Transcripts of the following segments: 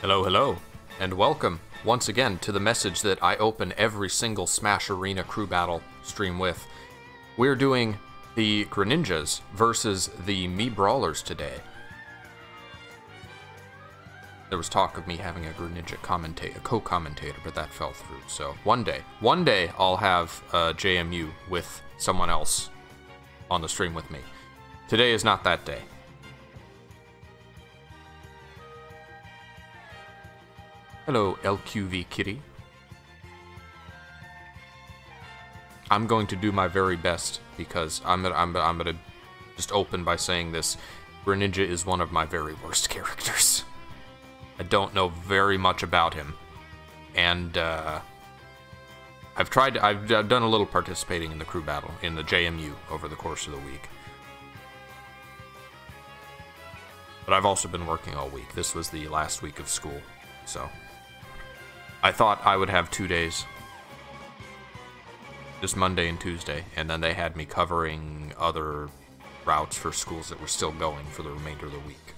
Hello, hello, and welcome once again to the message that I open every single Smash Arena crew battle stream with. We're doing the Greninjas versus the Mii Brawlers today. There was talk of me having a Greninja co-commentator, but that fell through. So one day I'll have JMU with someone else on the stream with me. Today is not that day. Hello, LQV Kitty. I'm going to do my very best because I'm gonna just open by saying this: Greninja is one of my very worst characters. I don't know very much about him, and I've done a little participating in the crew battle in the JMU over the course of the week. But I've also been working all week. This was the last week of school, so. I thought I would have 2 days, just Monday and Tuesday, and then they had me covering other routes for schools that were still going for the remainder of the week.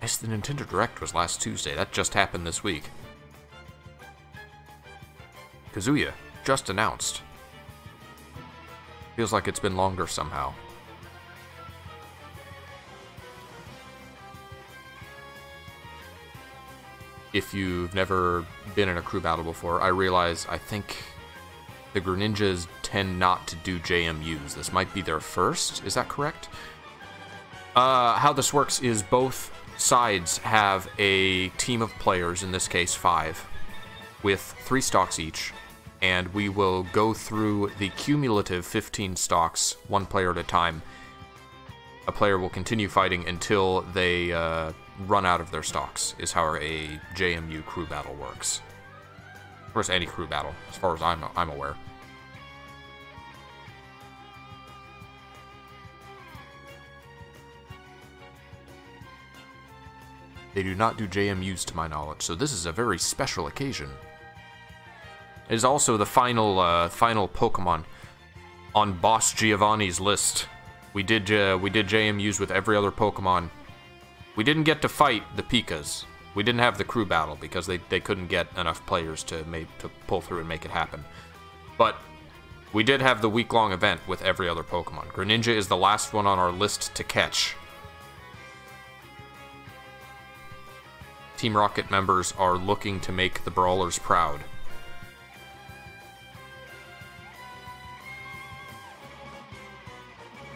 Yes, the Nintendo Direct was last Tuesday. That just happened this week. Kazuya just announced. Feels like it's been longer somehow. If you've never been in a crew battle before, I realize I think the Greninjas tend not to do JMUs. This might be their first, is that correct? How this works is both sides have a team of players, in this case 5, with 3 stocks each, and we will go through the cumulative 15 stocks, one player at a time. A player will continue fighting until they... run out of their stocks, is how a JMU crew battle works. Of course, any crew battle, as far as I'm aware. They do not do JMUs to my knowledge, so this is a very special occasion. It is also the final Pokemon on Boss Giovanni's list. We did JMUs with every other Pokemon. We didn't get to fight the Pikas. We didn't have the crew battle because they couldn't get enough players to pull through and make it happen. But we did have the week-long event with every other Pokemon. Greninja is the last one on our list to catch. Team Rocket members are looking to make the Brawlers proud.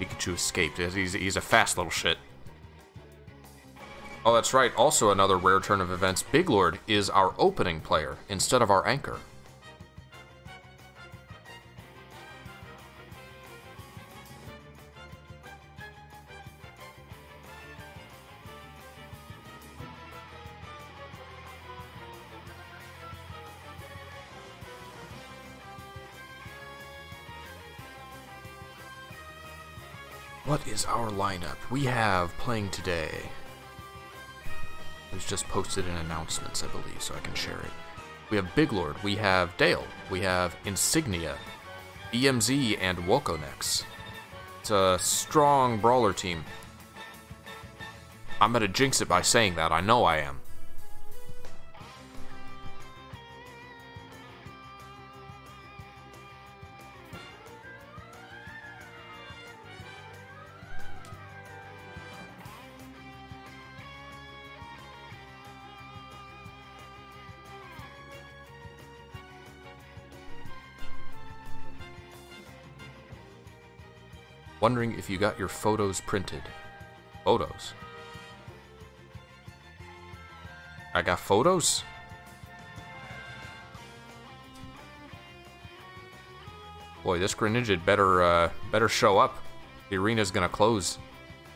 Pikachu escaped. He's a fast little shit. Oh, that's right. Also, another rare turn of events. Big Lord is our opening player instead of our anchor. What is our lineup we have playing today? Who's just posted in announcements, I believe, so I can share it. We have Big Lord, we have Dale, we have Insignia, BMZ, and Wokonex. It's a strong brawler team. I'm gonna jinx it by saying that, I know I am. Wondering if you got your photos printed. Photos? I got photos? Boy, this Greninja better show up. The arena's gonna close.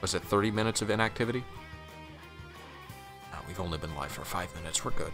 Was it 30 minutes of inactivity? No, we've only been live for 5 minutes. We're good.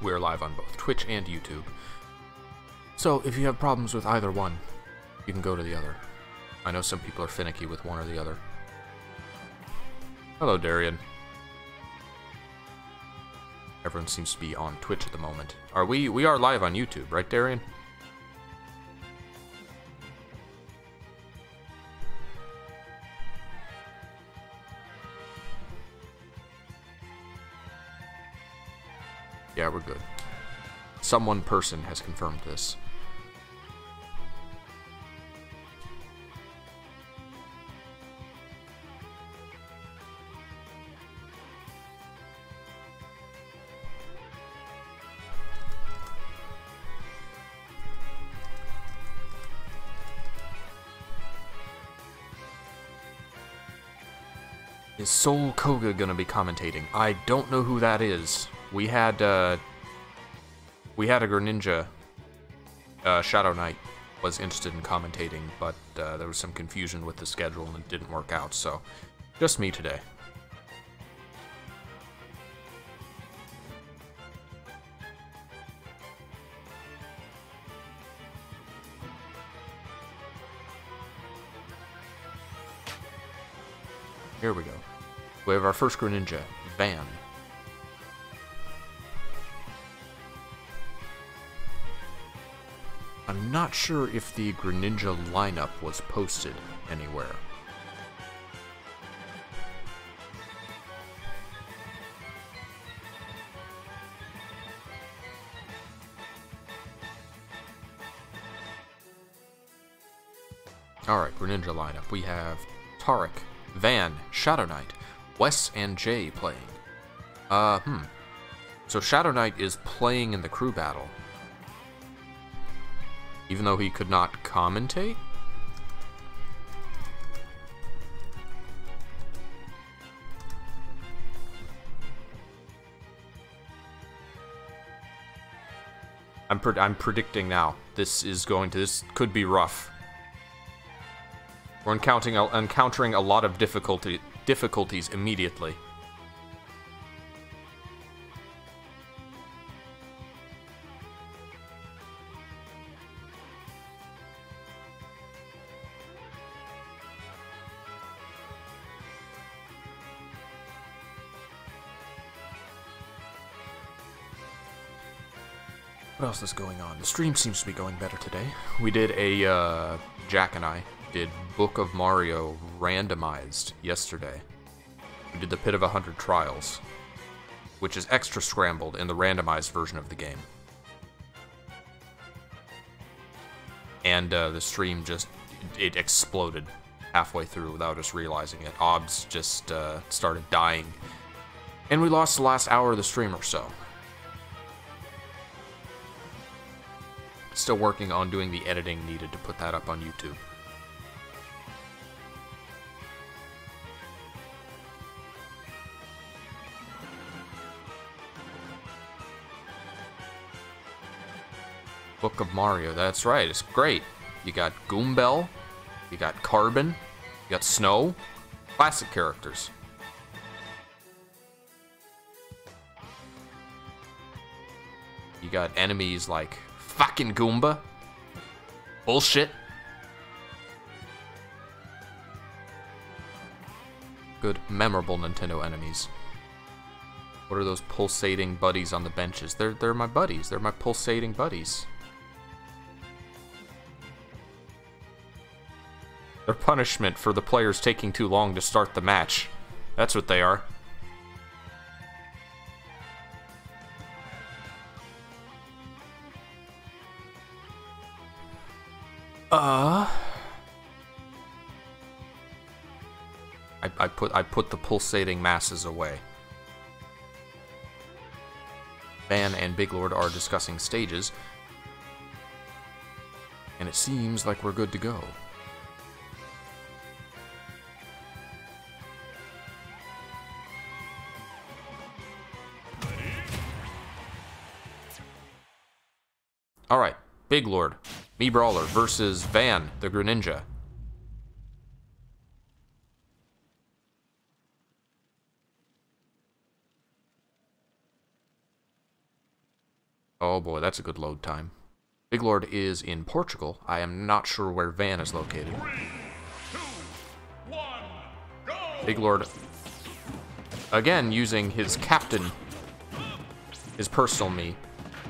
We're live on both Twitch and YouTube. So if you have problems with either one, you can go to the other. I know some people are finicky with one or the other. Hello, Darian. Everyone seems to be on Twitch at the moment. Are we are live on YouTube, right, Darian? Yeah, we're good. Someone person has confirmed this. Is Soul Koga gonna be commentating? I don't know who that is. We had a Greninja. Shadow Knight was interested in commentating, but there was some confusion with the schedule and it didn't work out. So, just me today. Here we go. We have our first Greninja, Van. I'm not sure if the Greninja lineup was posted anywhere. Alright, Greninja lineup. We have Tarik, Van, Shadow Knight, Wes, and Jay playing. So Shadow Knight is playing in the crew battle. Even though he could not commentate? I'm predicting now. This could be rough. We're encountering a lot of difficulties immediately. What else is going on? The stream seems to be going better today. We did a, Jack and I did Book of Mario randomized yesterday. We did the Pit of 100 Trials, which is extra scrambled in the randomized version of the game. And the stream just, it exploded halfway through without us realizing it. Obs just started dying. And we lost the last hour of the stream or so. Still working on doing the editing needed to put that up on YouTube. Book of Mario, that's right, it's great. You got Goombell, you got Carbon, you got Snow, classic characters. You got enemies like fucking Goomba. Bullshit. Good, memorable Nintendo enemies. What are those pulsating buddies on the benches? They're my buddies. They're my pulsating buddies. They're punishment for the players taking too long to start the match. That's what they are. I put the pulsating masses away. Van and Big Lord are discussing stages, and it seems like we're good to go. All right, Big Lord. Mii Brawler versus Van, the Greninja. Oh boy, that's a good load time. Big Lord is in Portugal. I am not sure where Van is located. 3, 2, 1, go! Big Lord, again, using his captain, his personal Mii,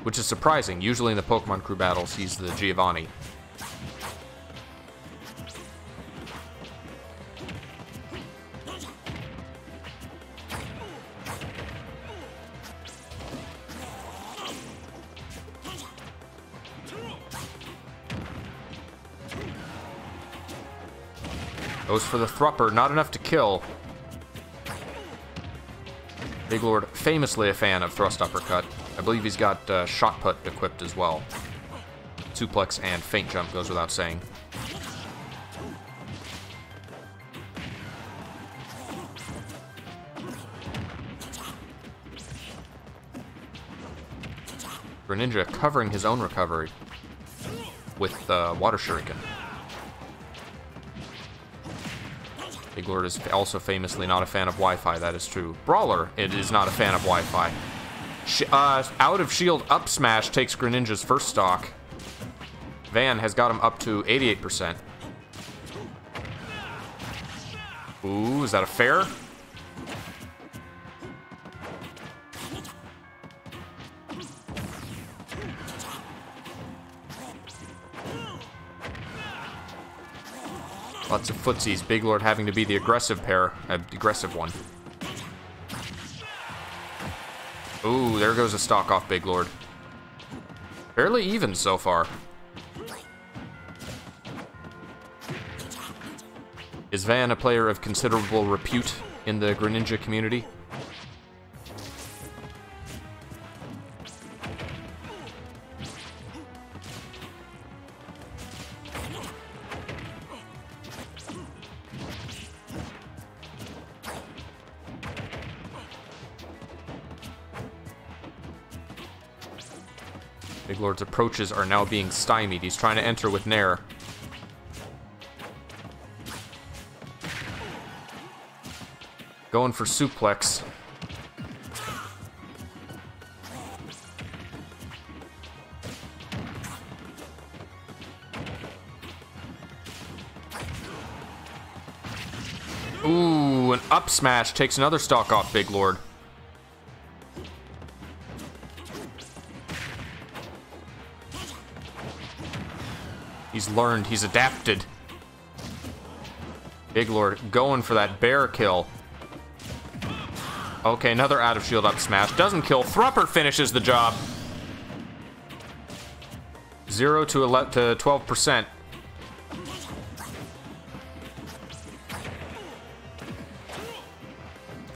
which is surprising. Usually in the Pokemon crew battles, he's the Giovanni. Goes for the Thrupper, not enough to kill. Big Lord, famously a fan of Thrust Uppercut. I believe he's got Shotput equipped as well. Suplex and Feint Jump goes without saying. Greninja covering his own recovery with Water Shuriken. Big Lord is also famously not a fan of Wi-Fi, that is true. Brawler, it is not a fan of Wi-Fi. Out of shield up smash takes Greninja's first stock. Van has got him up to 88%. Ooh, is that a fair? Lots of footsies. Big Lord having to be the aggressive pair, aggressive one. Ooh, there goes a stock off Big Lord. Fairly even so far. Is Van a player of considerable repute in the Greninja community? Big Lord's approaches are now being stymied. He's trying to enter with Nair. Going for suplex. Ooh, an up smash takes another stock off Big Lord. He's learned, he's adapted. Big Lord going for that bear kill. Okay, another out of shield up smash. Doesn't kill. Thrupper finishes the job. 0 to 12%.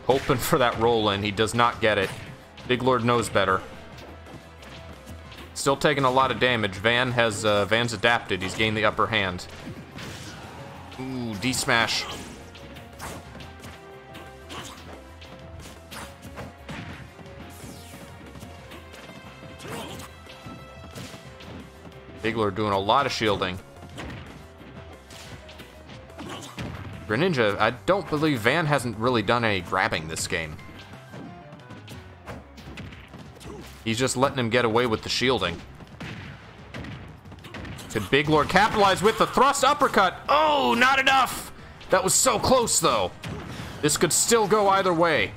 Hoping for that roll in. He does not get it. Big Lord knows better. Still taking a lot of damage. Van's adapted. He's gained the upper hand. Ooh, D smash. Big Lord doing a lot of shielding. Greninja, I don't believe Van hasn't really done any grabbing this game. He's just letting him get away with the shielding. Could Big Lord capitalize with the thrust uppercut? Oh, not enough! That was so close, though. This could still go either way.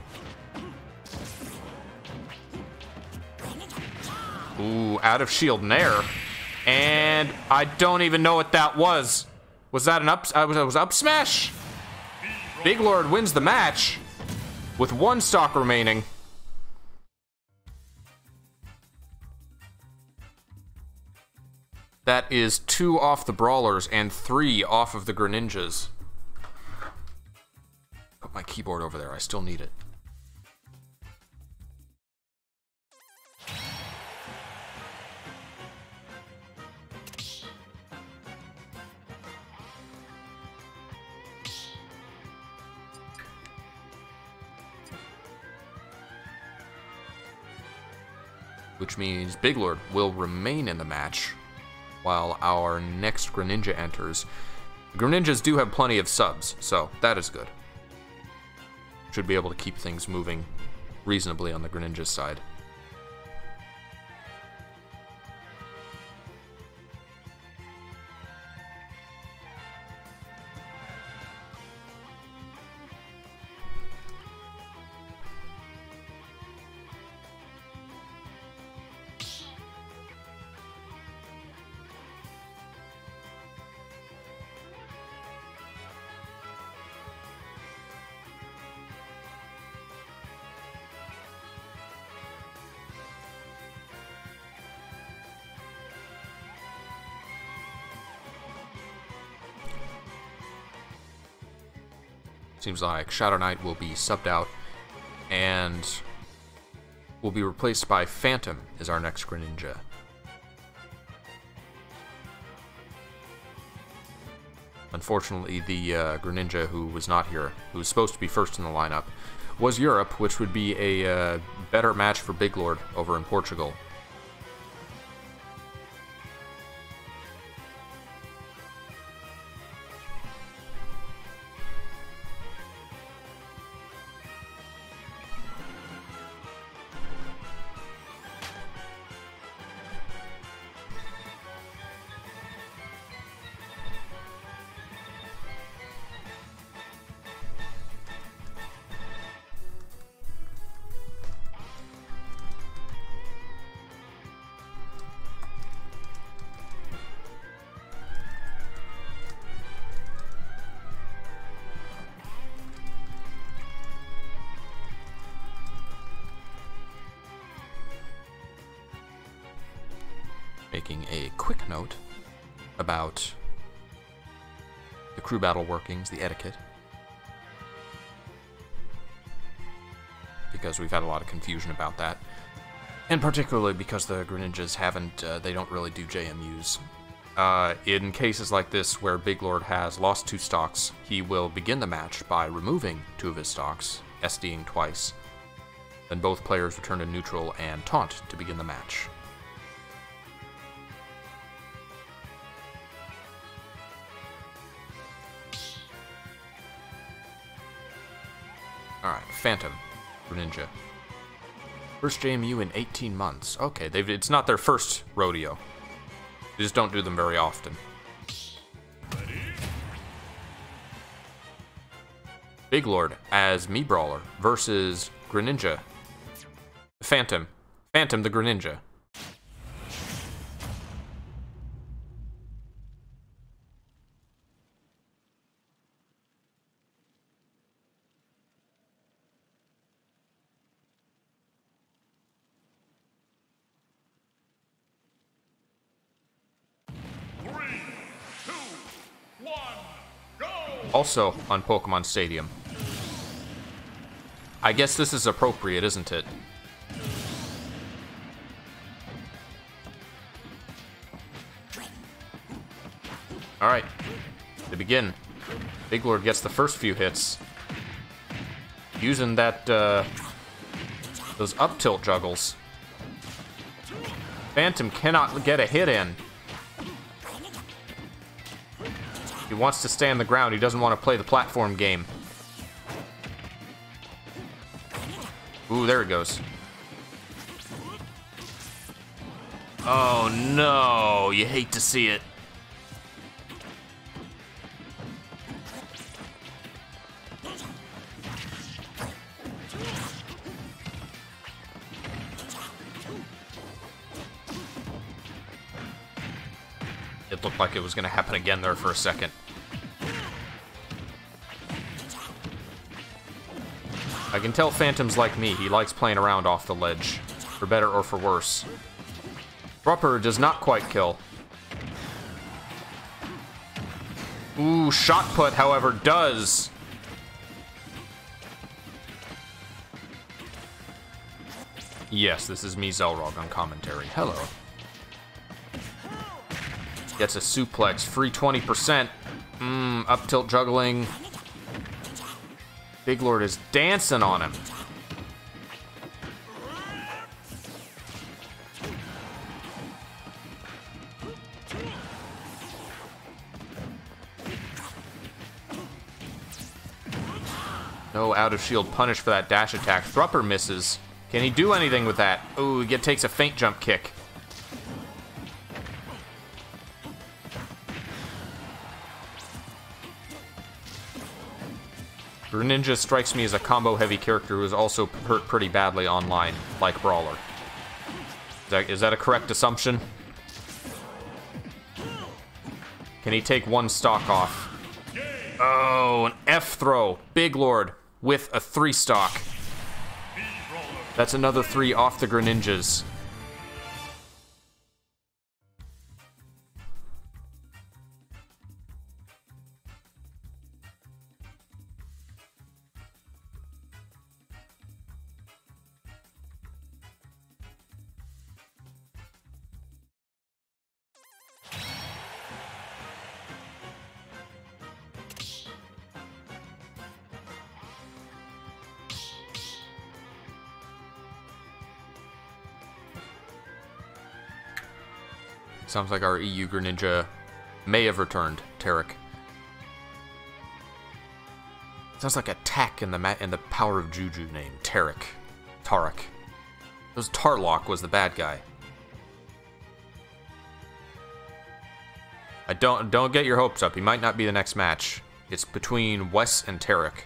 Ooh, out of shield Nair. And I don't even know what that was. Was that an up? I was up smash? Big Lord wins the match with one stock remaining. That is 2 off the Brawlers and 3 off of the Greninjas. Put my keyboard over there. I still need it. Which means Big Lord will remain in the match while our next Greninja enters. Greninjas do have plenty of subs, so that is good. Should be able to keep things moving reasonably on the Greninja side. Seems like Shadow Knight will be subbed out and will be replaced by Phantom as our next Greninja. Unfortunately, the Greninja who was not here, who was supposed to be first in the lineup, was Europe, which would be a better match for Big Lord over in Portugal. Making a quick note about the crew battle workings, the etiquette, because we've had a lot of confusion about that, and particularly because the Greninjas they don't really do JMUs. In cases like this where Big Lord has lost two stocks, he will begin the match by removing two of his stocks, SDing twice, then both players return to neutral and taunt to begin the match. Alright, Phantom, Greninja. First JMU in 18 months. Okay, it's not their first rodeo. They just don't do them very often. Big Lord as Mii Brawler versus Greninja. Phantom. Phantom the Greninja. Also on Pokémon Stadium. I guess this is appropriate, isn't it? Alright, to begin. Big Lord gets the first few hits. Using that, those up tilt juggles. Phantom cannot get a hit in. He wants to stay on the ground. He doesn't want to play the platform game. Ooh, there it goes. Oh, no. You hate to see it. It looked like it was going to happen again there for a second. I can tell Phantom's like me. He likes playing around off the ledge, for better or for worse. Rupper does not quite kill. Ooh, Shotput, however, does. Yes, this is me, Zelrog, on commentary. Hello. Gets a suplex, free 20%. Up tilt juggling. Big Lord is dancing on him. No out of shield punish for that dash attack. Thrupper misses. Can he do anything with that? Ooh, he takes a feint jump kick. Greninja strikes me as a combo-heavy character who is also hurt pretty badly online, like Brawler. Is that a correct assumption? Can he take one stock off? Oh, an F throw. Big Lord with a 3 stock. That's another 3 off the Greninjas. Sounds like our EU Greninja may have returned, Tarik. Sounds like attack in the power of Juju name, Tarik. Tarik. It was Tarlock was the bad guy. I don't get your hopes up. He might not be the next match. It's between Wes and Tarik.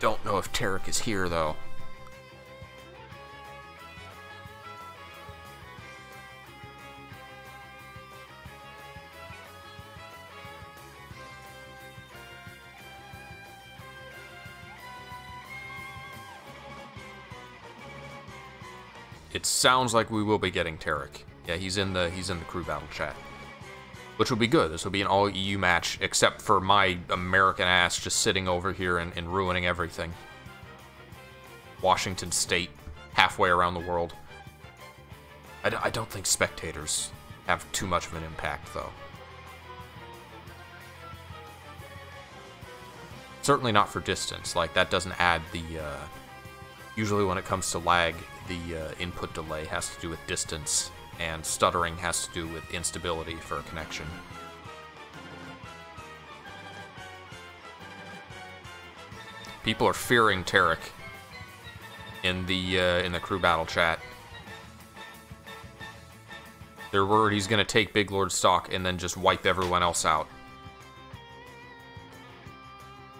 Don't know if Tarik is here though. It sounds like we will be getting Tarik. Yeah, he's in the crew battle chat, which will be good. This will be an all EU match, except for my American ass just sitting over here and ruining everything. Washington State, halfway around the world. I don't think spectators have too much of an impact, though. Certainly not for distance. Like that doesn't add the. Usually, when it comes to lag. The input delay has to do with distance, and stuttering has to do with instability for a connection. People are fearing Tarik in the crew battle chat. They're worried he's going to take Big Lord stock and then just wipe everyone else out.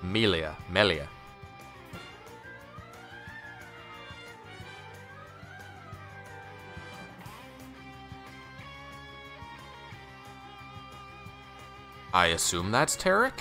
Melia. I assume that's Tarik?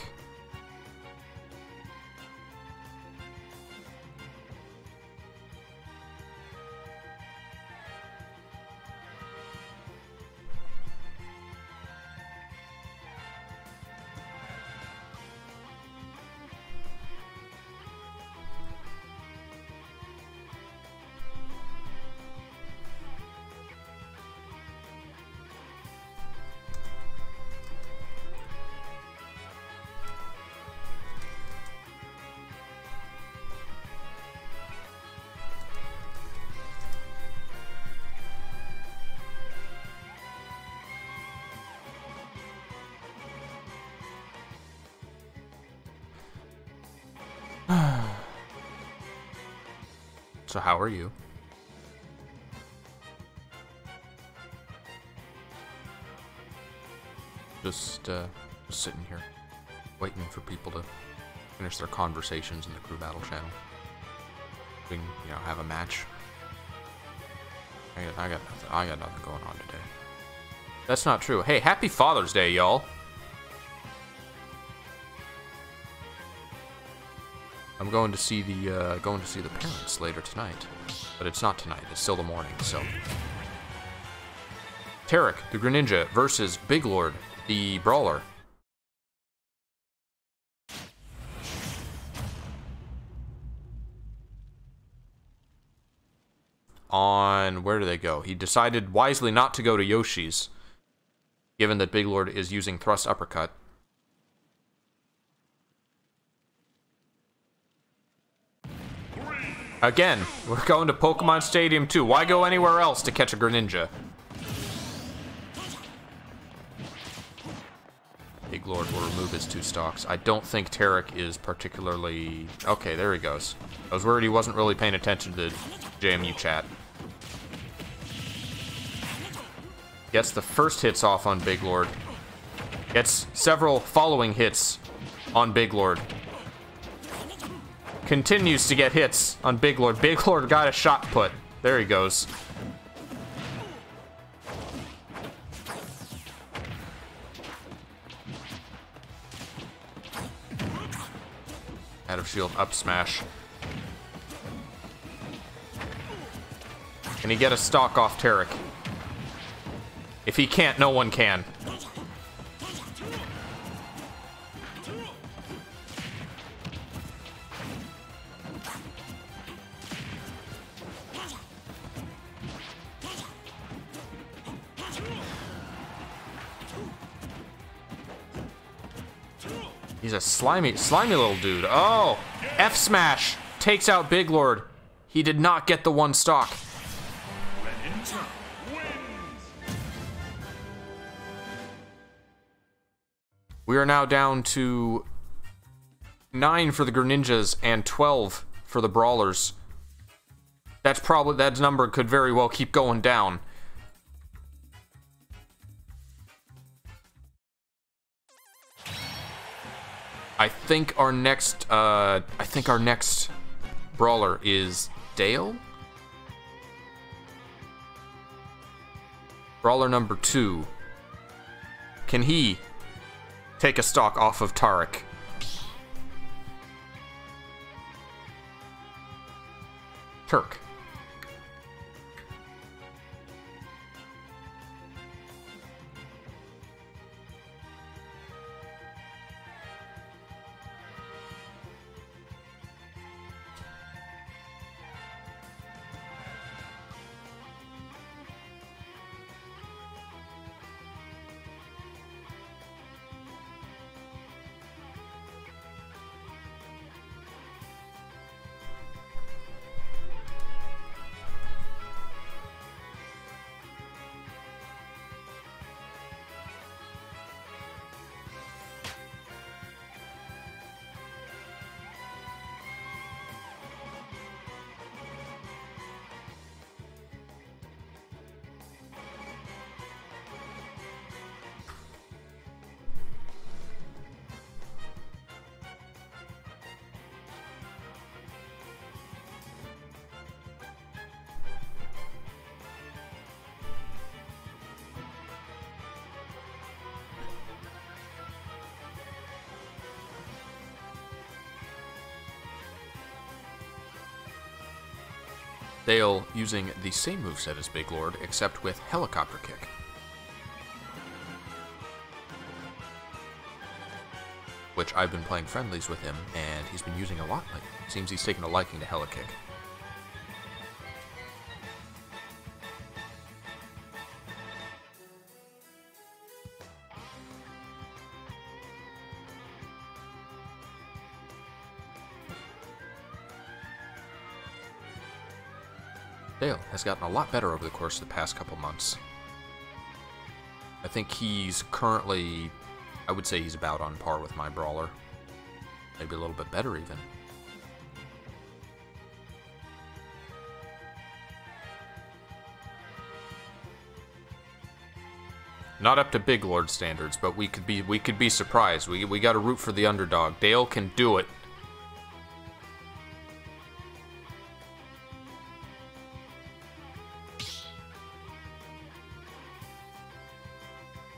So how are you? Just sitting here, waiting for people to finish their conversations in the crew battle channel. We can, you know, have a match. I got nothing going on today. That's not true. Hey, happy Father's Day, y'all! I'm going to see the parents later tonight, but it's not tonight. It's still the morning. So, Tarik, the Greninja, versus Big Lord, the Brawler. On where do they go? He decided wisely not to go to Yoshi's, given that Big Lord is using Thrust Uppercut. Again, we're going to Pokémon Stadium 2. Why go anywhere else to catch a Greninja? Big Lord will remove his two stocks. I don't think Tarik is particularly... Okay, there he goes. I was worried he wasn't really paying attention to the JMU chat. Gets the first hits off on Big Lord. Gets several following hits on Big Lord. Continues to get hits on Big Lord. Big Lord got a shot put. There he goes. Out of shield, up smash. Can he get a stock off Tarik? If he can't, no one can. He's a slimy little dude. Oh, F smash takes out Big Lord. He did not get the one stock. Greninja wins. We are now down to 9 for the Greninjas and 12 for the Brawlers. That's probably, that number could very well keep going down. I think our next brawler is Dale. Brawler number 2. Can he take a stock off of Tarik? Turk. Dale using the same moveset as Big Lord, except with Helicopter Kick. Which I've been playing friendlies with him, and he's been using a lot lately. Seems he's taken a liking to Helikick. Dale has gotten a lot better over the course of the past couple months. I think he's currently, I would say he's about on par with my brawler. Maybe a little bit better even. Not up to Big Lord standards, but we could be surprised. We gotta root for the underdog. Dale can do it.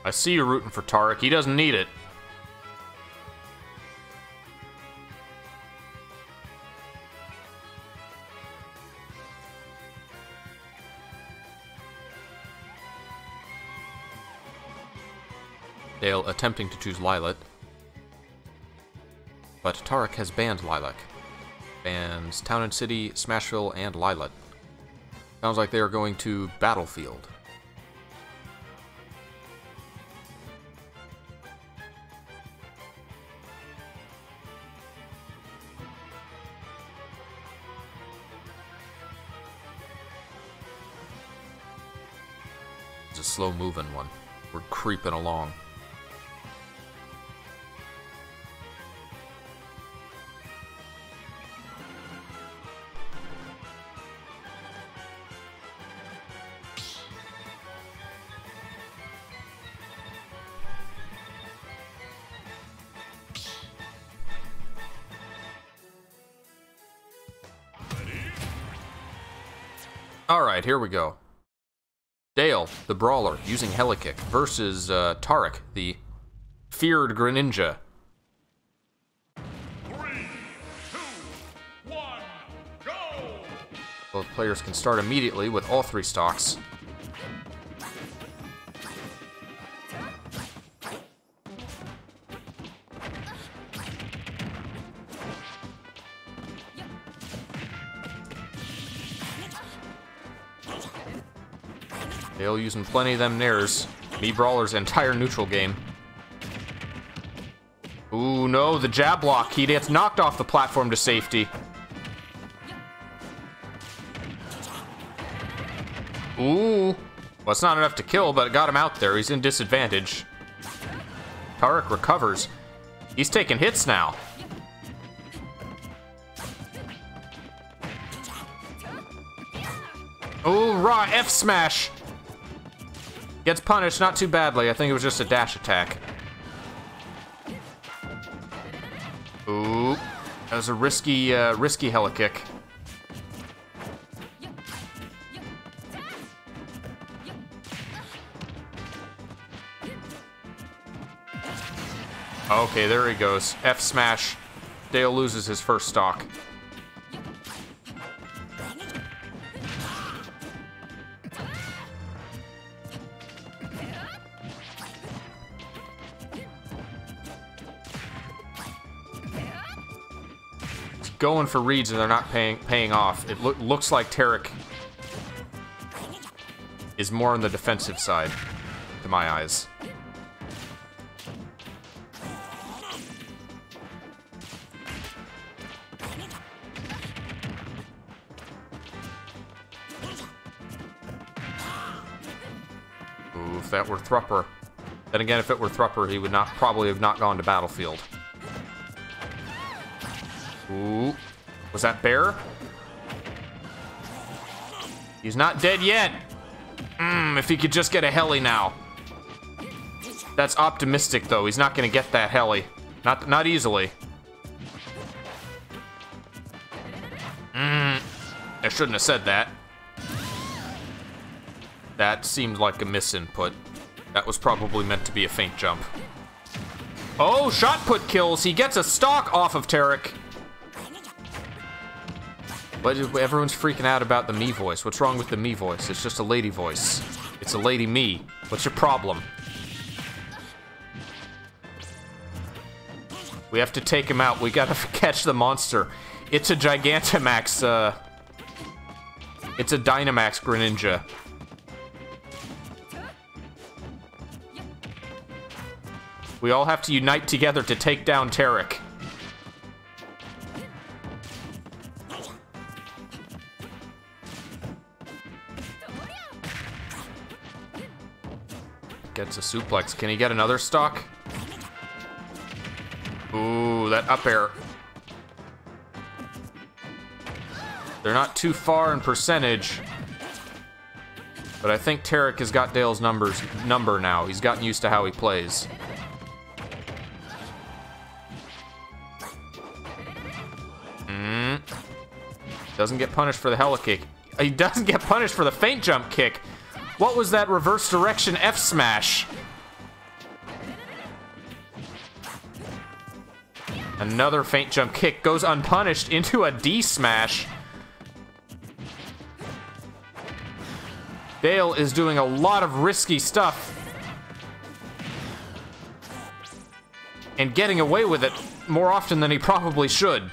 I see you're rooting for Tarik. He doesn't need it. Dale attempting to choose Lilac, but Tarik has banned Lilac. Bans Town and City, Smashville, and Lilac. Sounds like they are going to Battlefield. Slow moving one. We're creeping along. All right, here we go. Dale, the brawler, using Helikick versus Tarik, the feared Greninja. 3, 2, 1, go! Both players can start immediately with all 3 stocks. Dale using plenty of them nairs. Mii Brawler's entire neutral game. Ooh, no, the jab block. He gets knocked off the platform to safety. Ooh. Well, it's not enough to kill, but it got him out there. He's in disadvantage. Tarik recovers. He's taking hits now. Ooh, raw F smash. Gets punished, not too badly. I think it was just a dash attack. Ooh, that was a risky, risky helikick. Okay, there he goes. F smash. Dale loses his first stock. Going for reads and they're not paying off. It looks like Tarik is more on the defensive side, to my eyes. Ooh, if that were Thrupper. Then again, if it were Thrupper, he would not probably have not gone to Battlefield. Ooh. Was that Bear? He's not dead yet. If he could just get a heli now. That's optimistic, though. He's not going to get that heli. Not easily. I shouldn't have said that. That seemed like a misinput. That was probably meant to be a feint jump. Oh, Shotput kills. He gets a stock off of Tarik. But everyone's freaking out about the Mii voice. What's wrong with the Mii voice? It's just a lady voice. It's a lady Mii. What's your problem? We have to take him out. We gotta catch the monster. It's a Gigantamax, it's a Dynamax Greninja. We all have to unite together to take down Tarik. Gets a suplex. Can he get another stock? Ooh, that up air. They're not too far in percentage. But I think Tarik has got Dale's number now. He's gotten used to how he plays. Doesn't get punished for the helikick. He doesn't get punished for the feint jump kick. What was that reverse direction F smash? Another feint jump kick goes unpunished into a D smash. Dale is doing a lot of risky stuff. And getting away with it more often than he probably should.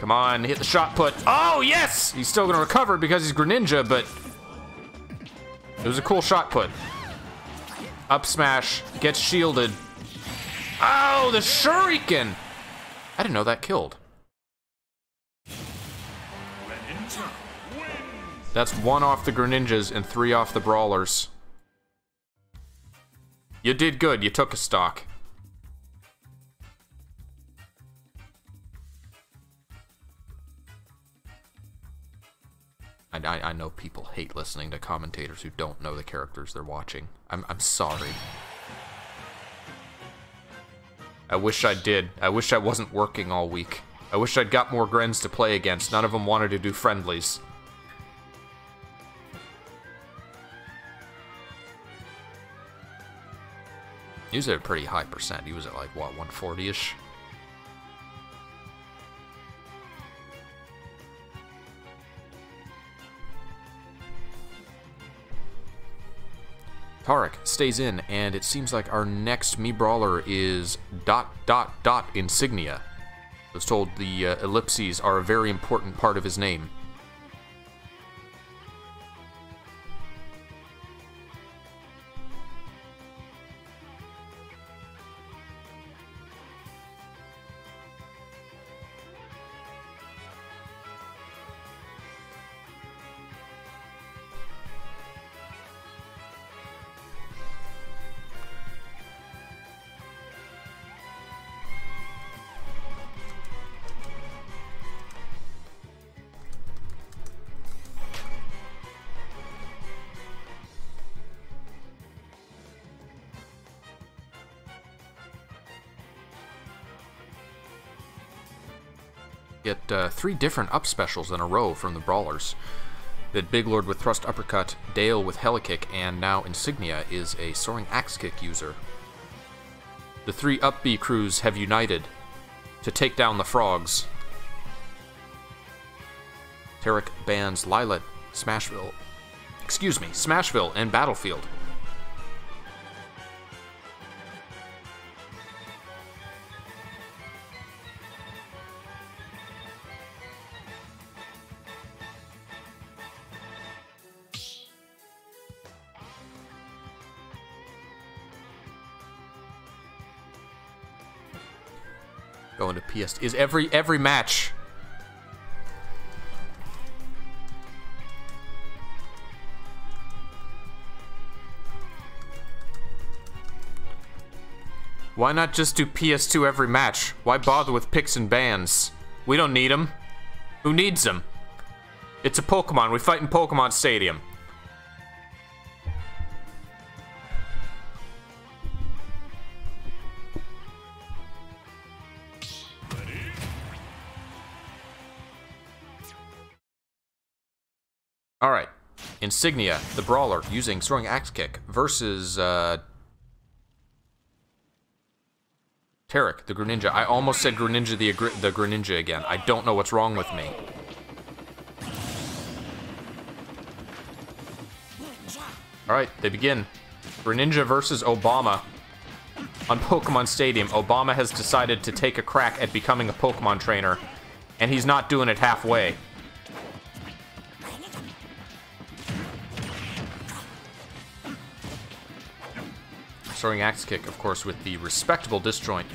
Come on, hit the shot put. Oh, yes! He's still going to recover because he's Greninja, but it was a cool shot put. Up smash, gets shielded. Oh, the shuriken! I didn't know that killed. That's one off the Greninjas and three off the Brawlers. You did good. You took a stock. I know people hate listening to commentators who don't know the characters they're watching. I'm sorry. I wish I did. I wish I wasn't working all week. I wish I'd got more Grens to play against. None of them wanted to do friendlies. He was at a pretty high percent. He was at like, what, 140-ish? Tarik stays in, and it seems like our next Mii Brawler is ... Insignia. I was told the ellipses are a very important part of his name. get three different up specials in a row from the Brawlers. Did Big Lord with Thrust Uppercut, Dale with Helikick, and now Insignia is a Soaring Axe Kick user. The three Up B crews have united to take down the Frogs. Tarik bans Lilac, Smashville and Battlefield. Going to PS is every match. Why not just do PS2 every match? Why bother with picks and bans? We don't need them. Who needs them? It's a Pokemon. We fight in Pokemon Stadium. Alright, Insignia, the Brawler, using Soaring Axe Kick versus Tarik, the Greninja. I almost said Greninja, the Greninja again. I don't know what's wrong with me. Alright, they begin. Greninja versus Obama. On Pokemon Stadium, Obama has decided to take a crack at becoming a Pokemon trainer, and he's not doing it halfway. Soaring Axe Kick, of course, with the respectable disjoint.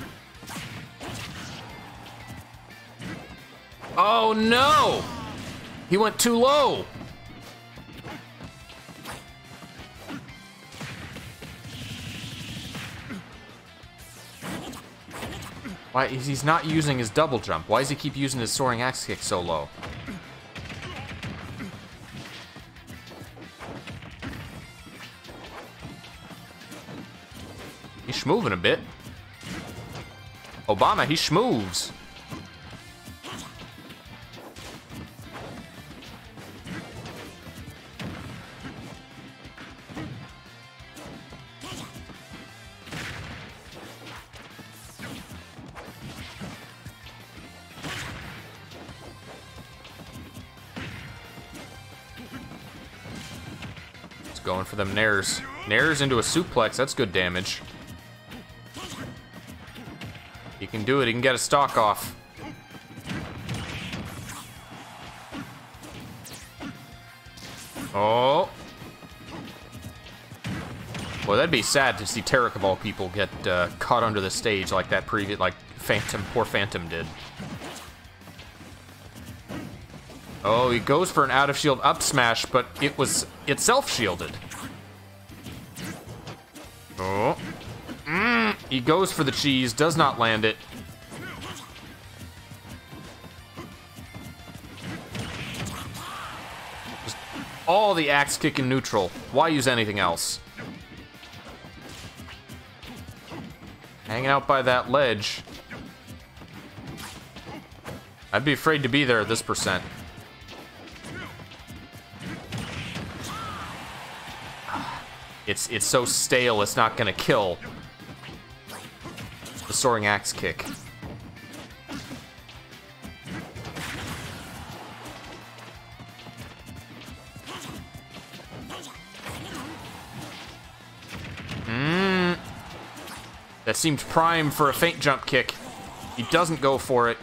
Oh no! He went too low! Why is he not using his double jump? Why does he keep using his Soaring Axe Kick so low? He's schmoovin' a bit. Obama, he schmooves. He's going for them nairs. Nairs into a suplex, that's good damage. He can do it, he can get a stock off. Oh. Well, that'd be sad to see Tarik of all people get caught under the stage like that previous, like Phantom, poor Phantom did. Oh, he goes for an out of shield up smash, but it was itself shielded. Oh. He goes for the cheese, does not land it. Just all the axe kick in neutral. Why use anything else? Hanging out by that ledge. I'd be afraid to be there at this percent. It's so stale, it's not gonna kill. The Soaring Axe Kick. That seemed prime for a feint jump kick. He doesn't go for it.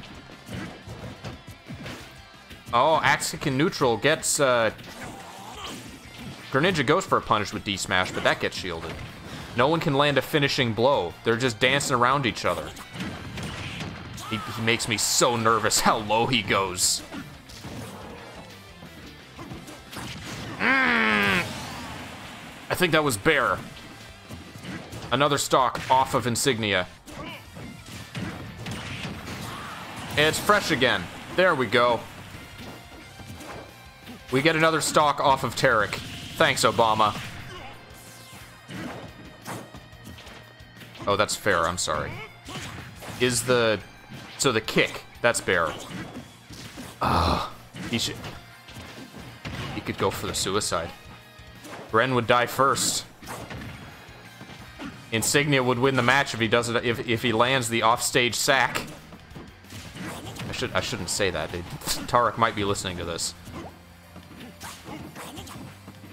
Oh, Axe Kick in neutral gets... Greninja goes for a punish with D-Smash, but that gets shielded. No one can land a finishing blow. They're just dancing around each other. He makes me so nervous how low he goes. I think that was bear. Another stock off of Insignia. It's fresh again. There we go. We get another stock off of Tarik. Thanks, Obama. Oh, that's fair, I'm sorry. Is the... So the kick, that's bear. He could go for the suicide. Gren would die first. Insignia would win the match if he does it, if he lands the offstage sack. I shouldn't say that. Tarik might be listening to this.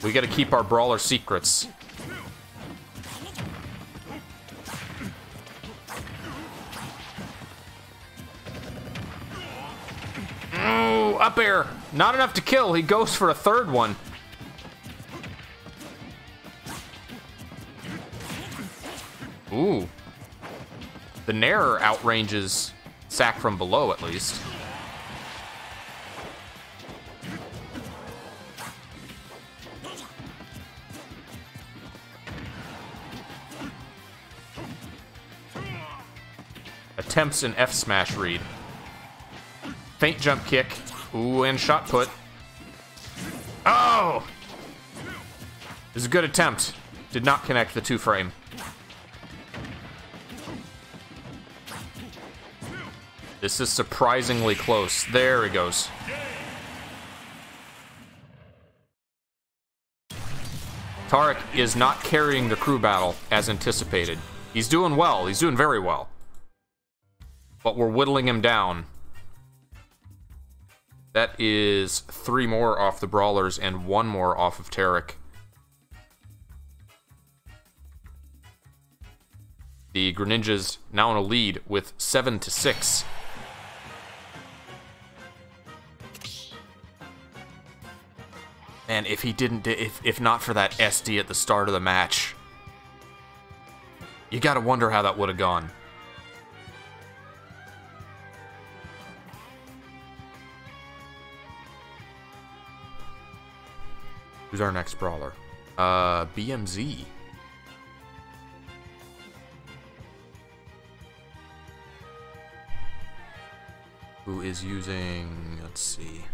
We gotta keep our brawler secrets. Oh, up air! Not enough to kill. He goes for a third one. Ooh. The Nair outranges Sack from below, at least. Attempts an F smash read. Feint jump kick. Ooh, and shot put. Oh! This is a good attempt. Did not connect the two frame. This is surprisingly close. There he goes. Tarik is not carrying the crew battle as anticipated. He's doing well. He's doing very well. But we're whittling him down. That is three more off the brawlers and one more off of Tarik. The Greninja's now in a lead with 7-6. And if he didn't, if not for that SD at the start of the match, you gotta wonder how that would have gone. Who's our next brawler? BMZ. Who is using, let's see.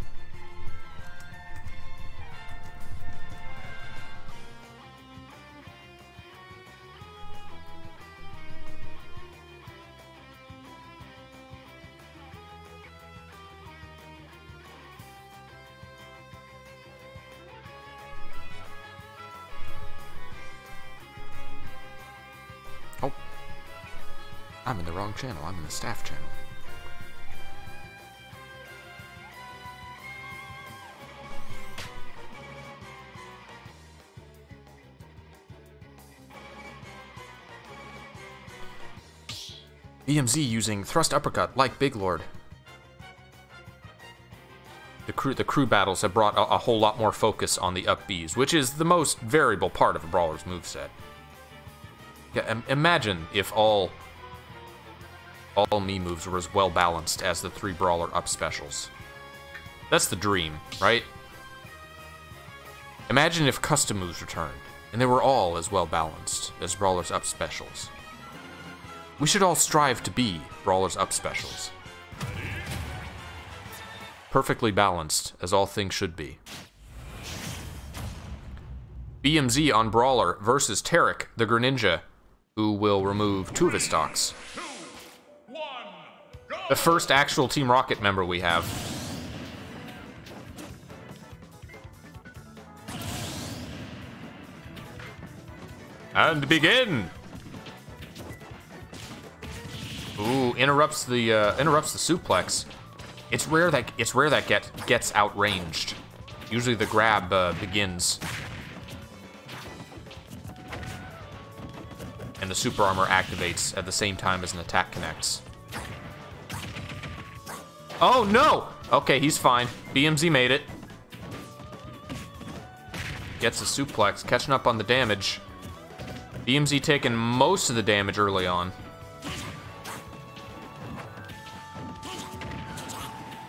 I'm in the wrong channel. I'm in the staff channel. BMZ using Thrust Uppercut like Big Lord. The crew battles have brought a whole lot more focus on the up Bs, which is the most variable part of a brawler's moveset. Yeah, imagine if all Mii moves were as well balanced as the three brawler up specials. That's the dream, right? Imagine if custom moves returned, and they were all as well balanced as brawlers up specials. We should all strive to be brawlers up specials. Perfectly balanced, as all things should be. BMZ on brawler versus Tarik, the Greninja, who will remove two of his stocks. The first actual Team Rocket member we have. And begin! Ooh, interrupts the suplex. It's rare that gets outranged. Usually the grab begins. And the super armor activates at the same time as an attack connects. Oh, no! Okay, he's fine. BMZ made it. Gets a suplex, catching up on the damage. BMZ taking most of the damage early on.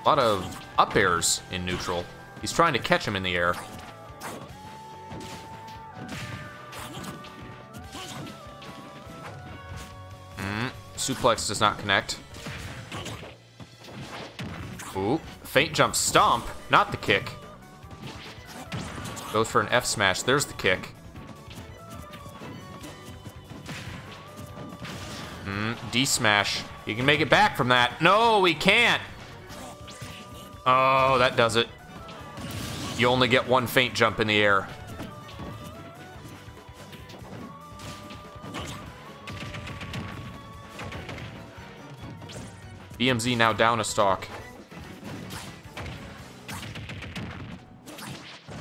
A lot of up airs in neutral. He's trying to catch him in the air. Suplex does not connect. Ooh, feint jump stomp, not the kick. Goes for an F smash, there's the kick. D smash, he can make it back from that. No, he can't. Oh, that does it. You only get one feint jump in the air. BMZ now down a stock.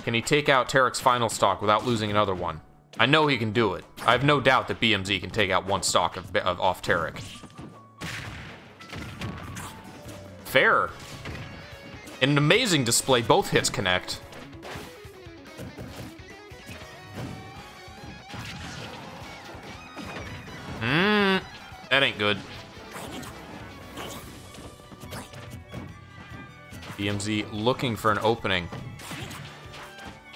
Can he take out Tarik's final stock without losing another one? I know he can do it. I have no doubt that BMZ can take out one stock off Tarik. Fair. In an amazing display, both hits connect. That ain't good. BMZ looking for an opening.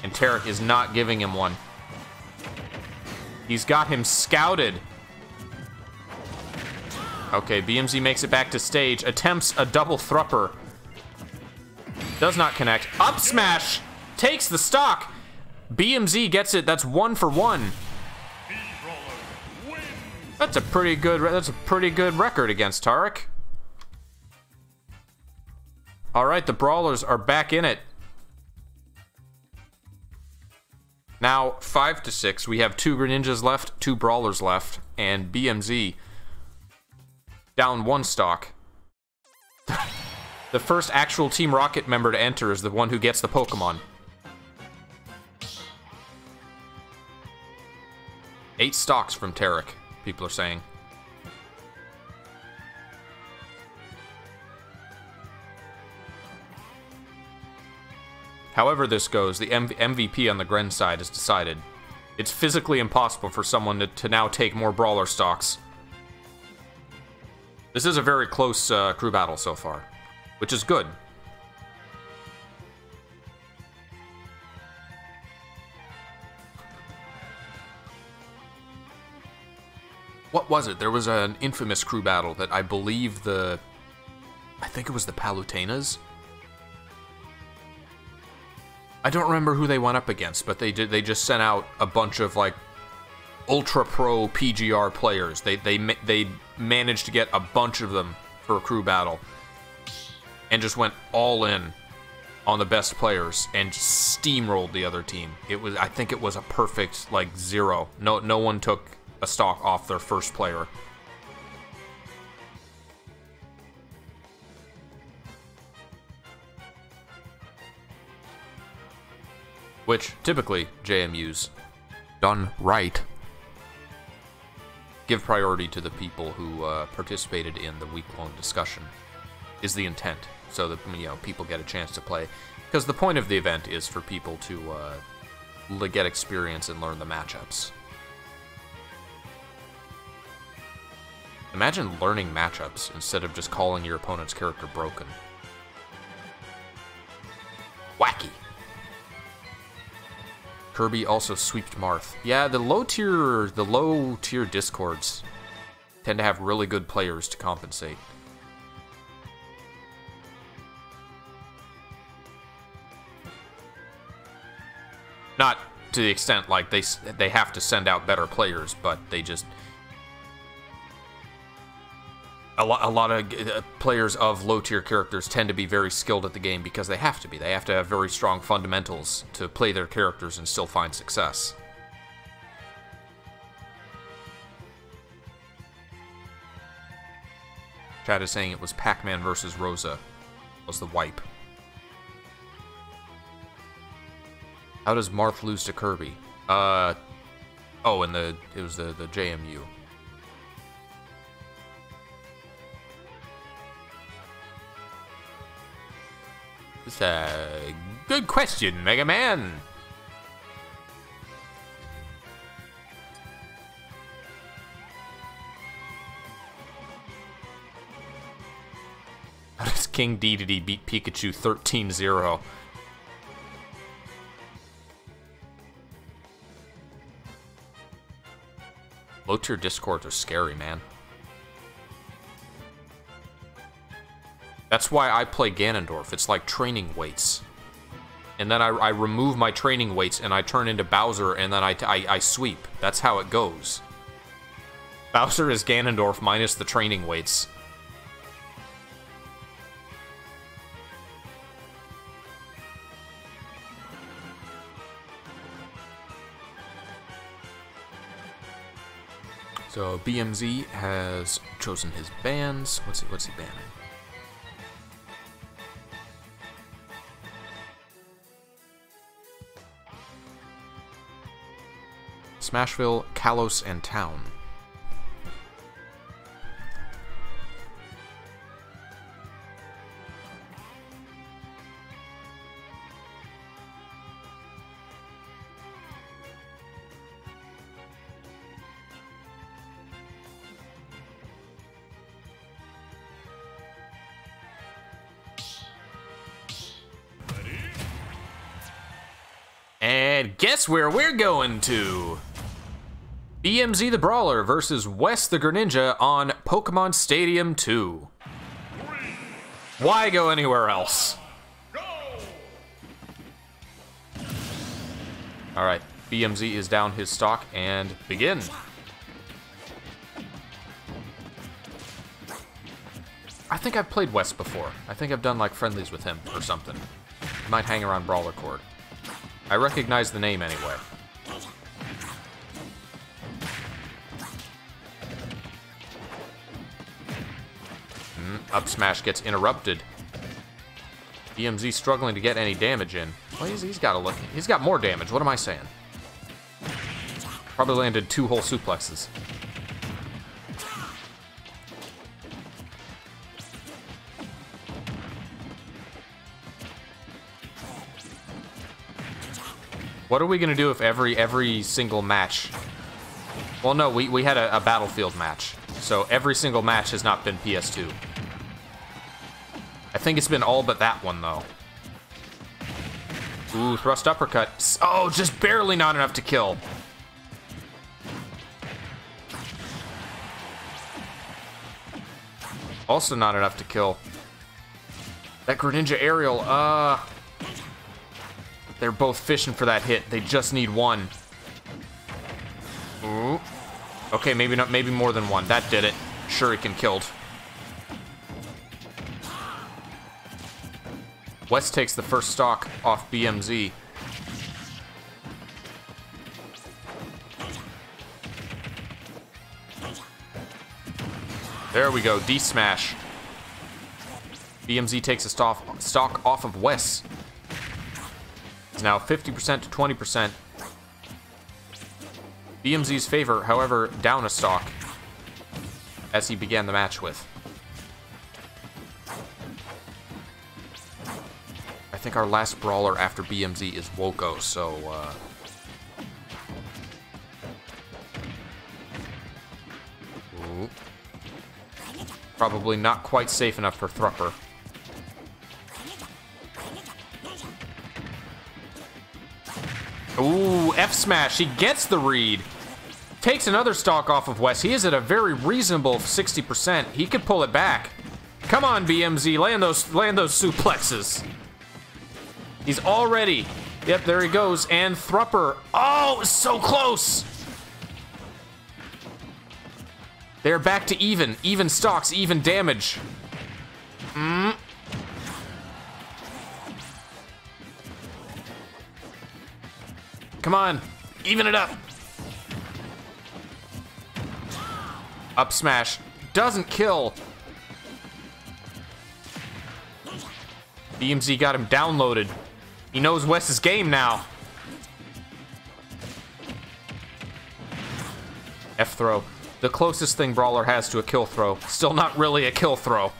And Tarik is not giving him one. He's got him scouted. Okay, BMZ makes it back to stage. Attempts a double thrupper. Does not connect. Up smash! Takes the stock. BMZ gets it. That's 1 for 1. That's a pretty good record against Tarik. All right, the Brawlers are back in it. Now, 5 to 6. We have 2 Greninjas left, 2 Brawlers left, and BMZ down 1 stock. The first actual Team Rocket member to enter is the one who gets the Pokemon. 8 stocks from Tarik, people are saying. However this goes, the MVP on the Gren side is decided. It's physically impossible for someone to now take more Brawler stocks. This is a very close crew battle so far, which is good. What was it? There was an infamous crew battle that I believe I think it was the Palutinas? I don't remember who they went up against, but they just sent out a bunch of like ultra pro PGR players. They managed to get a bunch of them for a crew battle and just went all in on the best players and just steamrolled the other team. I think it was a perfect like 0. No one took a stock off their first player. Which, typically, JMUs, done right, give priority to the people who participated in the week-long discussion, is the intent, so that, you know, people get a chance to play. Because the point of the event is for people to get experience and learn the matchups. Imagine learning matchups instead of just calling your opponent's character broken. Wacky. Kirby also sweeped Marth. Yeah, the low tier discords tend to have really good players to compensate. Not to the extent like they have to send out better players, but they just a lot of players of low tier characters tend to be very skilled at the game because they have to be. They have to have very strong fundamentals to play their characters and still find success. Chad is saying it was Pac-Man versus Rosa was the wipe. How does Marth lose to Kirby? It was the JMU. It's a good question, Mega Man. How does King Dedede beat Pikachu 13-0? Low-tier discords are scary, man. That's why I play Ganondorf. It's like training weights. And then I remove my training weights and I turn into Bowser and then I sweep. That's how it goes. Bowser is Ganondorf minus the training weights. So BMZ has chosen his bans. What's he banning? Smashville, Kalos, and Town. And guess where we're going to? BMZ the Brawler versus Wes the Greninja on Pokémon Stadium 2. Why go anywhere else? Alright, BMZ is down his stock and begin. I think I've played Wes before. I think I've done like friendlies with him or something. Might hang around Brawler Court. I recognize the name anyway. Up smash gets interrupted. BMZ struggling to get any damage in. Well, he's got a look. He's got more damage. What am I saying? Probably landed two whole suplexes. What are we gonna do if every single match? Well, no, we had a Battlefield match, so every single match has not been PS2. I think it's been all but that one, though. Ooh, Thrust Uppercut. Oh, just barely not enough to kill. Also not enough to kill. That Greninja aerial, they're both fishing for that hit. They just need one. Ooh. Okay, maybe not. Maybe more than one. That did it. Shuriken killed. Wes takes the first stock off BMZ. There we go, D smash. BMZ takes a stock off of Wes. It's now 50% to 20%. BMZ's favor, however, down a stock as he began the match with. I think our last brawler after BMZ is Woko, so probably not quite safe enough for Thrupper. Ooh, F smash, he gets the read. Takes another stock off of Wes. He is at a very reasonable 60%. He could pull it back. Come on, BMZ, land those suplexes. He's already, yep, there he goes, and Thrupper. Oh, so close! They're back to even stocks, even damage. Come on, even it up. Up smash, doesn't kill. BMZ got him downloaded. He knows Wes's game now. F throw. The closest thing Brawler has to a kill throw. Still not really a kill throw.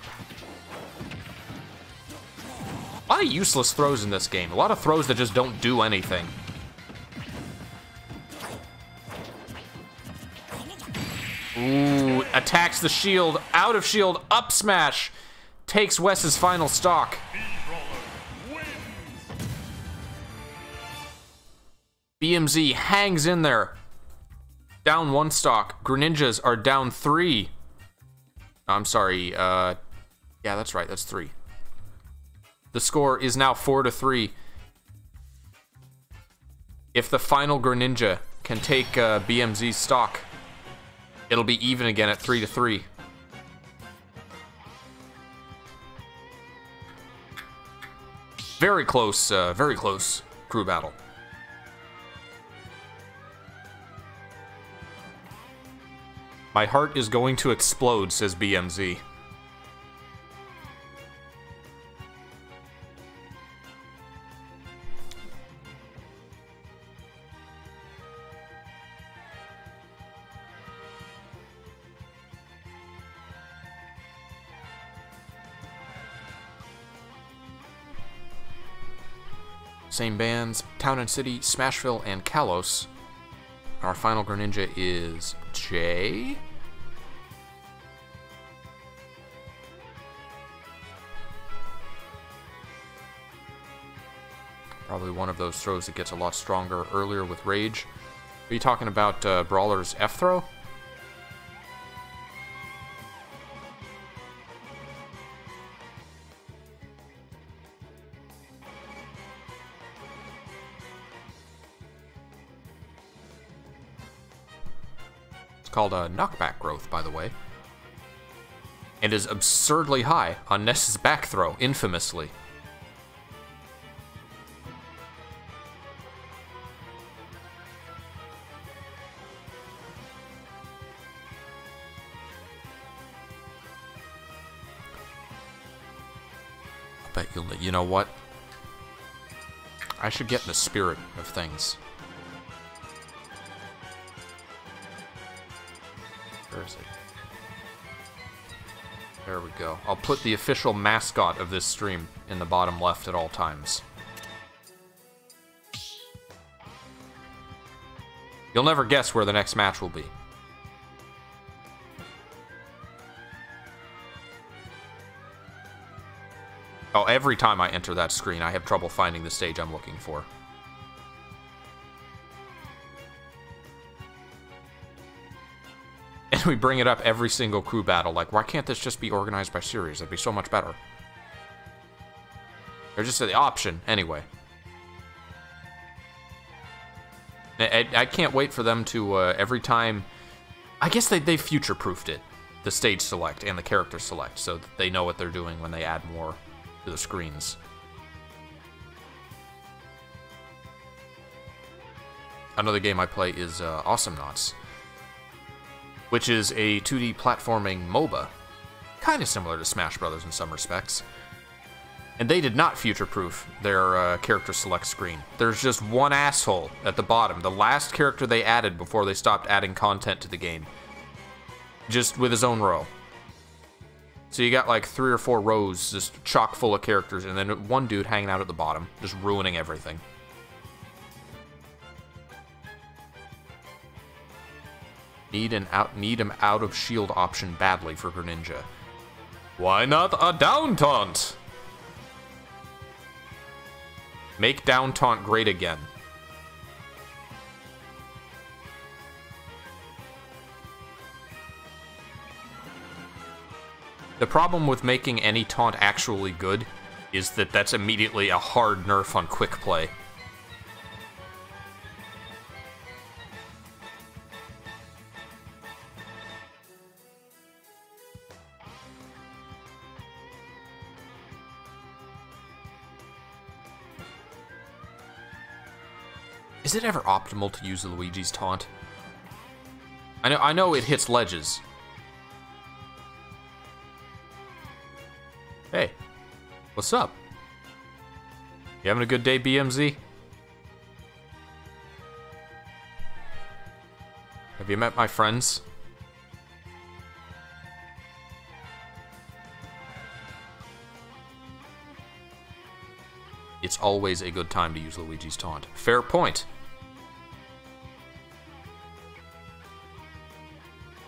A lot of useless throws in this game. A lot of throws that just don't do anything. Ooh, attacks the shield. Out of shield, up smash. Takes Wes's final stock. BMZ hangs in there. Down one stock. Greninjas are down three. I'm sorry. Yeah, that's right. That's three. The score is now 4-3. If the final Greninja can take BMZ's stock, it'll be even again at 3-3. Very close crew battle. My heart is going to explode, says BMZ. Same bands, Town and City, Smashville, and Kalos. Our final Greninja is Jay. Probably one of those throws that gets a lot stronger earlier with Rage. Are you talking about Brawler's F throw? Called a knockback growth, by the way, and is absurdly high on Ness's back throw, infamously. I bet you'll, you know what? I should get in the spirit of things. Where is it? There we go. I'll put the official mascot of this stream in the bottom left at all times. You'll never guess where the next match will be. Oh, every time I enter that screen, I have trouble finding the stage I'm looking for. We bring it up every single crew battle. Like, why can't this just be organized by series? That'd be so much better. Or just the option, anyway. I can't wait for them to, every time... I guess they future-proofed it. The stage select and the character select, so that they know what they're doing when they add more to the screens. Another game I play is Awesome Knots, which is a 2D platforming MOBA, kind of similar to Smash Brothers in some respects. And they did not future-proof their character select screen. There's just one asshole at the bottom, the last character they added before they stopped adding content to the game, just with his own row. So you got like 3 or 4 rows just chock full of characters, and then one dude hanging out at the bottom, just ruining everything. Need an out of shield option badly for Greninja. Why not a down taunt? Make down taunt great again. The problem with making any taunt actually good is that that's immediately a hard nerf on quick play. Is it ever optimal to use Luigi's taunt? I know it hits ledges. Hey, what's up? You having a good day, BMZ? Have you met my friends? It's always a good time to use Luigi's taunt. Fair point.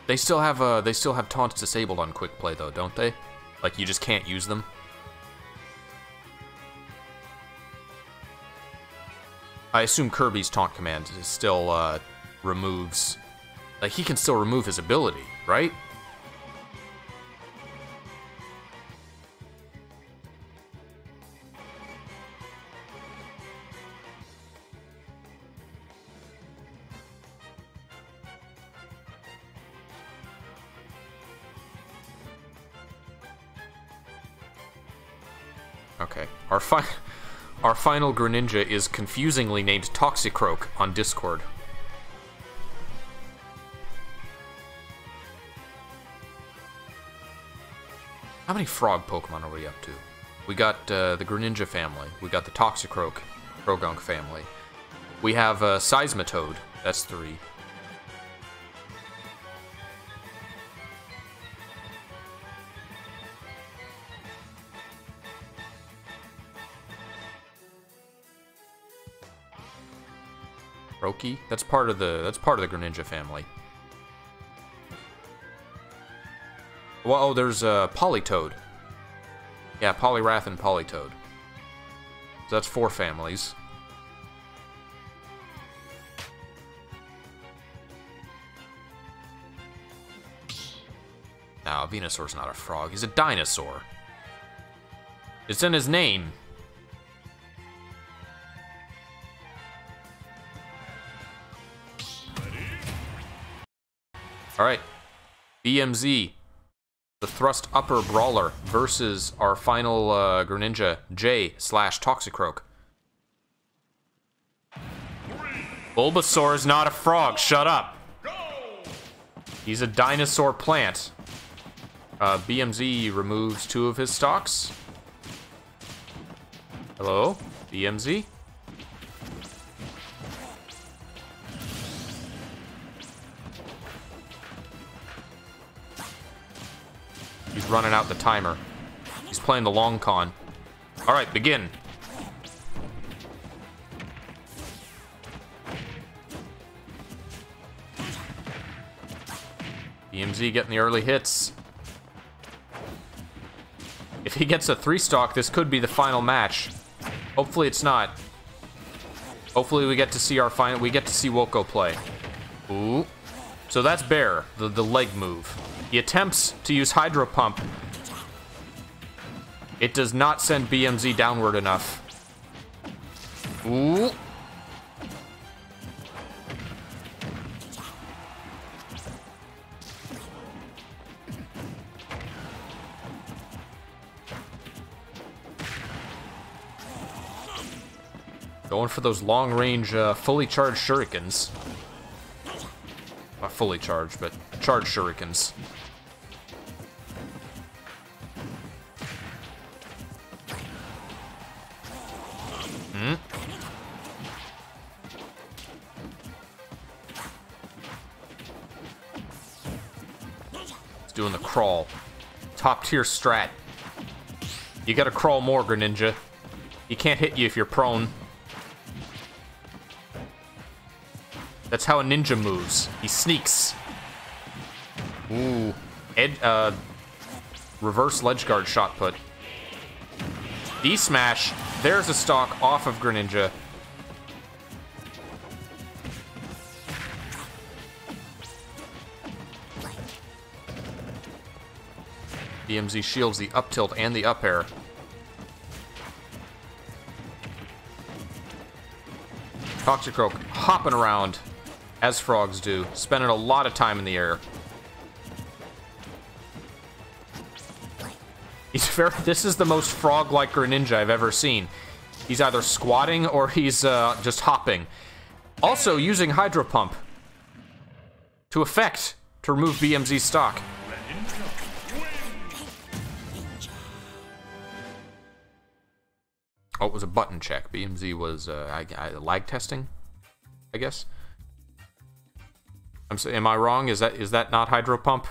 They still have taunts disabled on quick play though, don't they? Like you just can't use them. I assume Kirby's taunt command is still removes. Like he can still remove his ability, right? Our final Greninja is confusingly named Toxicroak on Discord. How many frog Pokemon are we up to? We got the Greninja family. We got the Toxicroak, Krogunk family. We have Seismitoad. That's 3. Roki? That's part of the Greninja family. Well, oh, there's Politoed. Yeah, Poliwrath and Politoed. So that's 4 families. No, Venusaur's not a frog. He's a dinosaur. It's in his name. Alright. BMZ. The Thrust Upper Brawler versus our final Greninja, Jay/Toxicroak. Bulbasaur is not a frog, shut up! Go! He's a dinosaur plant. BMZ removes 2 of his stocks. Hello, BMZ? He's running out the timer. He's playing the long con. All right, begin. BMZ getting the early hits. If he gets a 3-stock, this could be the final match. Hopefully it's not. Hopefully we get to see our final, we get to see Woko play. Ooh. So that's Bear, the leg move. He attempts to use Hydro Pump. It does not send BMZ downward enough. Ooh. Going for those long-range, fully charged shurikens. Not fully charged, but charged shurikens. He's doing the crawl. Top tier strat. You gotta crawl more, Greninja. He can't hit you if you're prone. That's how a ninja moves. He sneaks. Ooh. Reverse ledge guard shot put. D-smash. There's a stock off of Greninja. DMZ shields the up tilt and the up air. Toxicroak hopping around. As frogs do, spending a lot of time in the air. He's this is the most frog-like Greninja I've ever seen. He's either squatting or he's just hopping. Also using Hydro Pump to effect to remove BMZ's stock. Oh, it was a button check. BMZ was lag testing, I guess. Am I wrong? Is that not Hydro Pump?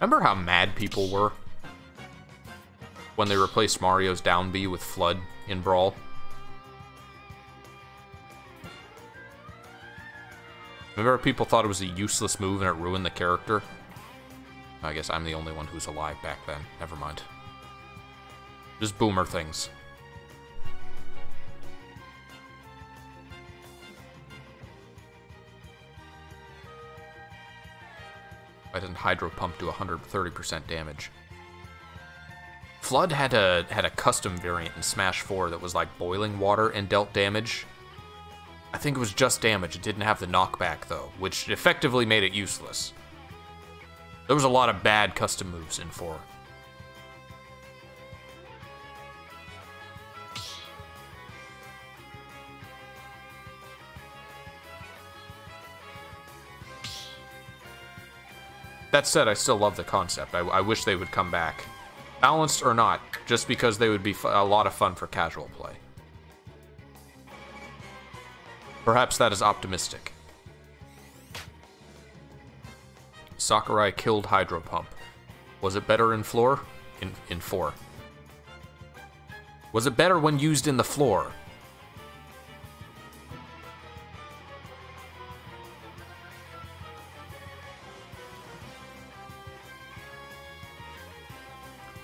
Remember how mad people were when they replaced Mario's down B with Flood in Brawl? Remember people thought it was a useless move and it ruined the character? I guess I'm the only one who's alive back then. Never mind. Just boomer things. Why didn't Hydro Pump do 130% damage? Flood had a custom variant in Smash 4 that was like boiling water and dealt damage. I think it was just damage. It didn't have the knockback though, which effectively made it useless. There was a lot of bad custom moves in 4. That said, I still love the concept. I wish they would come back. Balanced or not, just because they would be a lot of fun for casual play. Perhaps that is optimistic. Sakurai killed Hydro Pump. Was it better in floor? In 4. Was it better when used in the floor?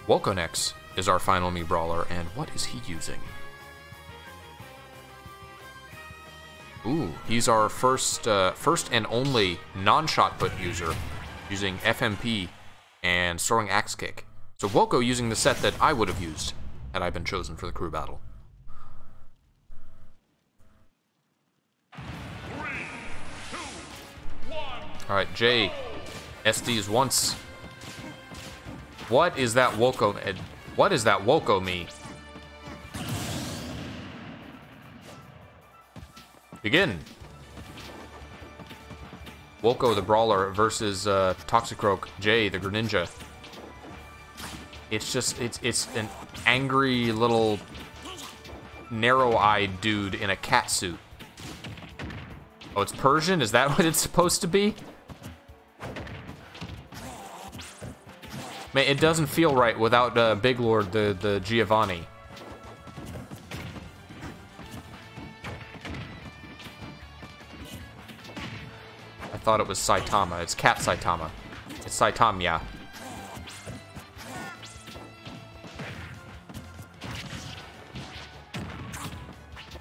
Wokonex is our final Mii Brawler, and what is he using? Ooh, he's our first and only non-Shotput user, using FMP and Soaring Axe Kick. So Woko using the set that I would have used had I been chosen for the crew battle. 3, 2, 1. All right, Jay, SDs once. What is that Woko? What is that Woko Mii? Begin. Woko the Brawler versus Toxicroak, Jay the Greninja. It's just it's an angry little narrow-eyed dude in a cat suit. Oh, it's Persian? Is that what it's supposed to be? Man, it doesn't feel right without Big Lord the Giovanni. I thought it was Saitama. It's Cat Saitama. It's Saitama.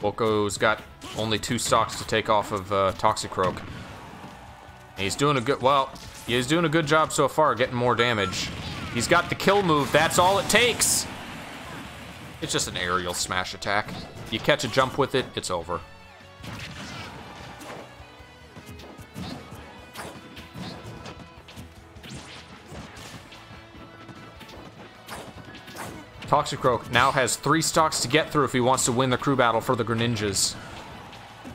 Woko's got only 2 stocks to take off of Toxicroak. And he's doing a good... Well, he's doing a good job so far, getting more damage. He's got the kill move, that's all it takes! It's just an aerial smash attack. You catch a jump with it, it's over. Toxicroak now has 3 stocks to get through if he wants to win the crew battle for the Greninjas.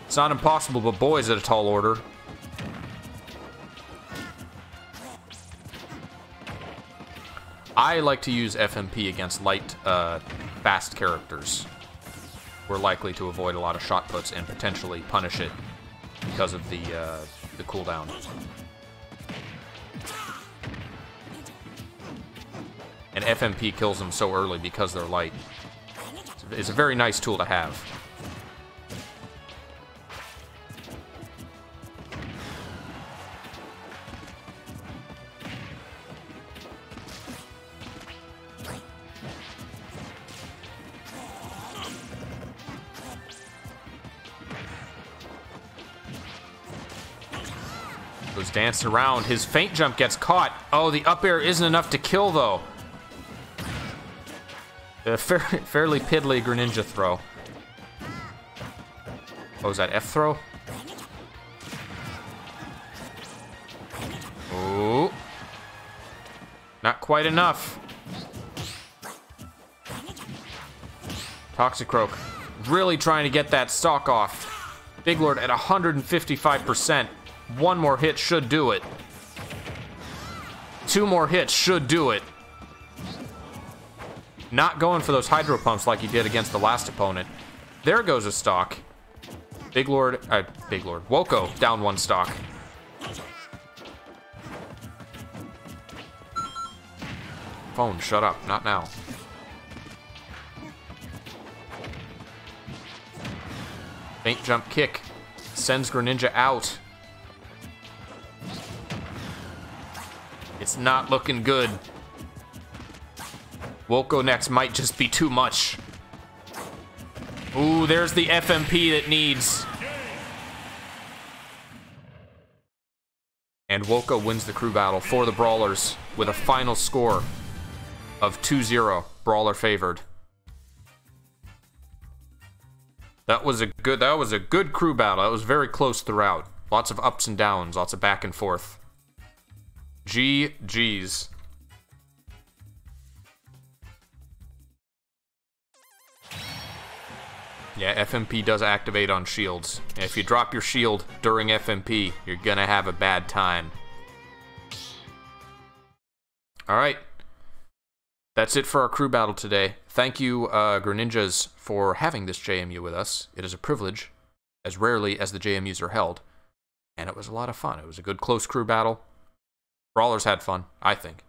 It's not impossible, but boy, is it a tall order. I like to use FMP against light, fast characters. We're likely to avoid a lot of shot puts and potentially punish it because of the cooldown. And FMP kills them so early because they're light. It's a very nice tool to have. Dance around. His feint jump gets caught. Oh, the up air isn't enough to kill, though. The fairly piddly Greninja throw. Oh, is that F throw? Oh. Not quite enough. Toxicroak really trying to get that stock off. Big Lord at 155%. 1 more hit should do it. 2 more hits should do it. Not going for those hydro pumps like he did against the last opponent. There goes a stock. Woko down 1 stock. Phone, shut up. Not now. Feint jump kick. Sends Greninja out. It's not looking good. Wokonex might just be too much. Ooh, there's the FMP that needs. And Woko wins the crew battle for the Brawlers with a final score of 2-0. Brawler favored. That was a good crew battle. That was very close throughout. Lots of ups and downs, lots of back and forth. GG's. Yeah, FMP does activate on shields. And if you drop your shield during FMP, you're gonna have a bad time. All right. That's it for our crew battle today. Thank you, Greninjas, for having this JMU with us. It is a privilege, as rarely as the JMUs are held. And it was a lot of fun. It was a good close crew battle. Brawlers had fun, I think.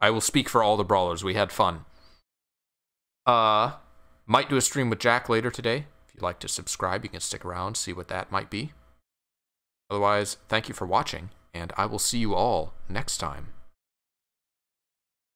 I will speak for all the Brawlers. We had fun. Might do a stream with Jack later today. If you'd like to subscribe, you can stick around, see what that might be. Otherwise, thank you for watching, and I will see you all next time.